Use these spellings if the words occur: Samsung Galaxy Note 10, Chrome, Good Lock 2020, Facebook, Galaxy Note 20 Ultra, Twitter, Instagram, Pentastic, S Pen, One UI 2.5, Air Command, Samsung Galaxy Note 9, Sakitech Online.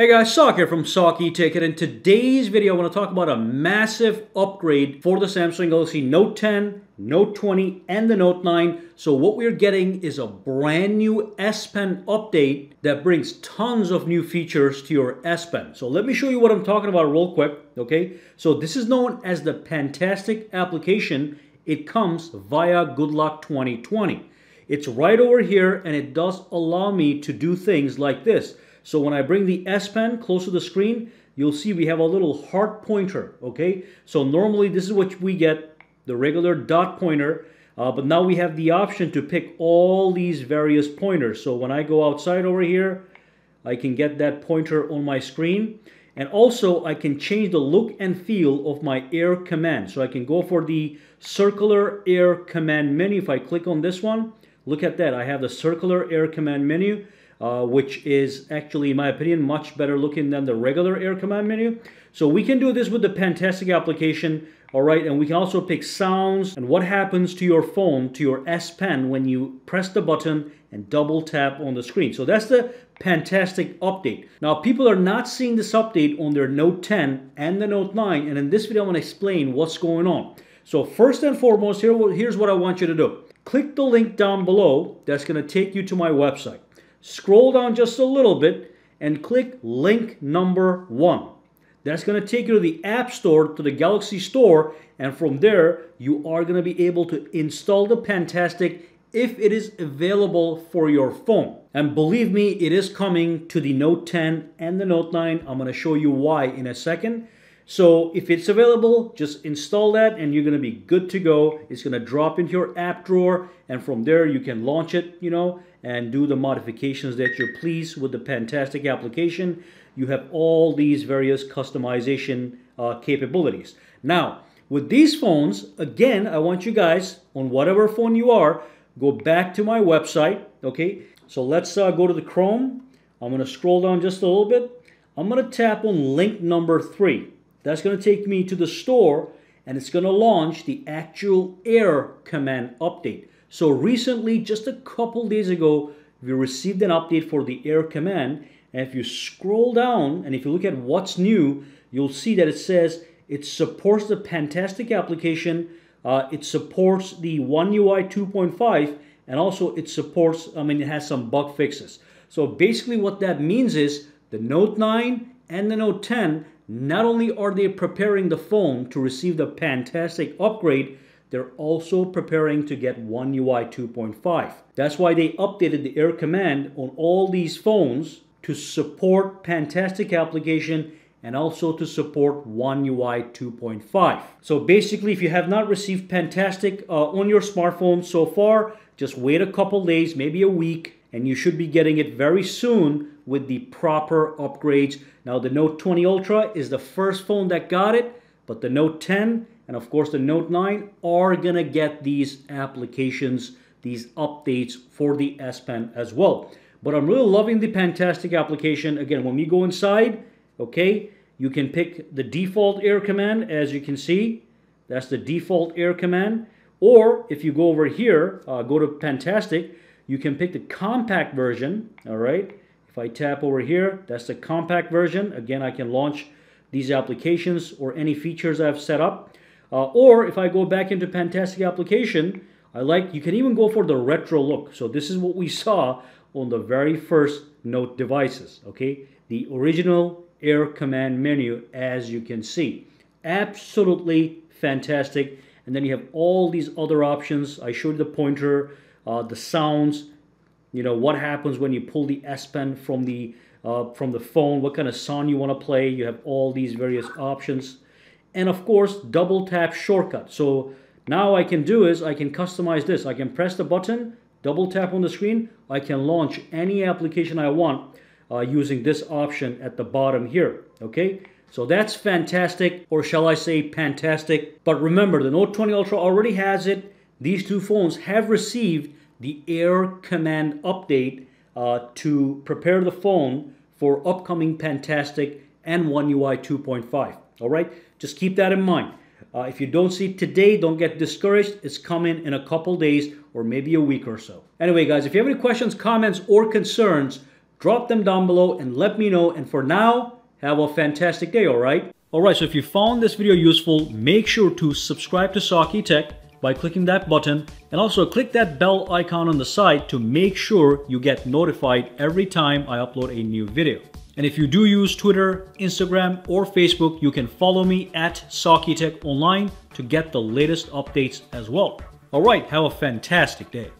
Hey guys, Sak here from Sakitech, and in today's video I want to talk about a massive upgrade for the Samsung Galaxy Note 10, Note 20, and the Note 9. So what we're getting is a brand new S Pen update that brings tons of new features to your S Pen. So let me show you what I'm talking about real quick, okay? So this is known as the Pentastic application. It comes via Good Lock 2020. It's right over here, and it does allow me to do things like this. So when I bring the S Pen close to the screen, you'll see we have a little heart pointer, okay? So normally this is what we get, the regular dot pointer, but now we have the option to pick all these various pointers. So when I go outside over here, I can get that pointer on my screen. And also I can change the look and feel of my Air Command. So I can go for the circular Air Command menu. If I click on this one, look at that. I have the circular Air Command menu. Which is actually, in my opinion, much better looking than the regular Air Command menu. So we can do this with the Pentastic application, all right? And we can also pick sounds and what happens to your phone, to your S Pen, when you press the button and double tap on the screen. So that's the Pentastic update. Now, people are not seeing this update on their Note 10 and the Note 9, and in this video, I'm gonna explain what's going on. So first and foremost, here's what I want you to do. Click the link down below that's gonna take you to my website. Scroll down just a little bit and click link number 1. That's going to take you to the App Store, to the Galaxy Store, and from there you are going to be able to install the Pentastic if it is available for your phone. And believe me, it is coming to the Note 10 and the Note 9. I'm going to show you why in a second. So if it's available, just install that and you're going to be good to go. It's going to drop into your app drawer, and from there you can launch it, you know, and do the modifications that you're pleased with the Pentastic application. You have all these various customization capabilities. Now, with these phones, again, I want you guys, on whatever phone you are, go back to my website, okay? So let's go to the Chrome. I'm going to scroll down just a little bit. I'm going to tap on link number 3. That's going to take me to the store, and it's going to launch the actual Air Command update. So recently, just a couple days ago, we received an update for the Air Command. And if you scroll down and if you look at what's new, you'll see that it says it supports the Pentastic application. It supports the One UI 2.5, and also it supports, it has some bug fixes. So basically what that means is the Note 9 and the Note 10, not only are they preparing the phone to receive the Pentastic upgrade, they're also preparing to get One UI 2.5. That's why they updated the Air Command on all these phones to support Pentastic application and also to support One UI 2.5. So basically, if you have not received Pentastic on your smartphone so far, just wait a couple days, maybe a week, and you should be getting it very soon with the proper upgrades. Now, the Note 20 Ultra is the first phone that got it, but the Note 10 and, of course, the Note 9 are going to get these applications, these updates for the S Pen as well. But I'm really loving the Pentastic application. Again, when we go inside, okay, you can pick the default Air Command, as you can see. That's the default Air Command. Or if you go over here, go to Pentastic, you can pick the compact version, all right? If I tap over here, that's the compact version. Again, I can launch these applications or any features I've set up. Or if I go back into Pentastic application, you can even go for the retro look. So this is what we saw on the very first Note devices, okay? The original Air Command menu, as you can see. Absolutely fantastic. And then you have all these other options. I showed you the pointer, the sounds, you know, what happens when you pull the S Pen from the phone, what kind of song you want to play. You have all these various options. And of course, double tap shortcut. So now I can do is I can customize this. I can press the button, double tap on the screen. I can launch any application I want using this option at the bottom here, okay? So that's fantastic, or shall I say Pentastic. But remember, the Note 20 Ultra already has it. These two phones have received the Air Command update to prepare the phone for upcoming Pentastic and One UI 2.5, all right? Just keep that in mind. If you don't see it today, don't get discouraged. It's coming in a couple days or maybe a week or so. Anyway, guys, if you have any questions, comments, or concerns, drop them down below and let me know. And for now, have a fantastic day, all right? All right, so if you found this video useful, make sure to subscribe to Sakitech by clicking that button, and also click that bell icon on the side to make sure you get notified every time I upload a new video. And if you do use Twitter, Instagram, or Facebook, you can follow me at Sakitech Online to get the latest updates as well. All right, have a fantastic day.